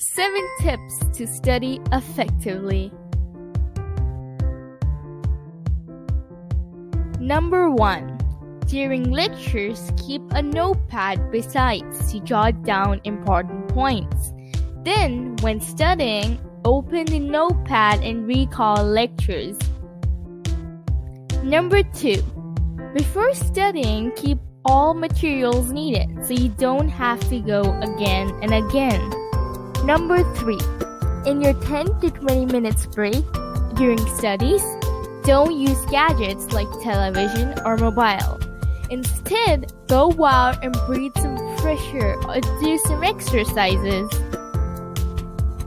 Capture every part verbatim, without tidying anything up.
seven tips to study effectively. Number one. During lectures, keep a notepad besides to jot down important points. Then, when studying, open the notepad and recall lectures. Number two. Before studying, keep all materials needed so you don't have to go again and again. Number three. In your ten to twenty minutes break during studies, don't use gadgets like television or mobile. Instead, go out and breathe some fresh air or do some exercises.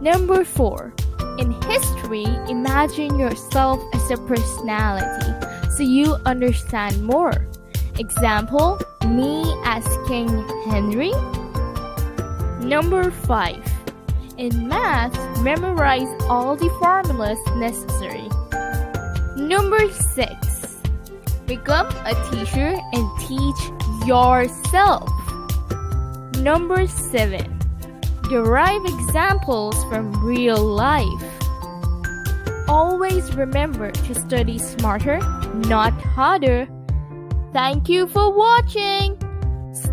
Number four. In history, imagine yourself as a personality so you understand more. Example, me as King Henry. Number five. In math, memorize all the formulas necessary. Number six. Become a teacher and teach yourself. Number seven. Derive examples from real life. Always remember to study smarter, not harder. Thank you for watching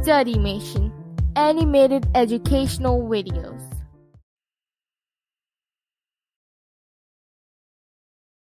Studimation, animated educational videos.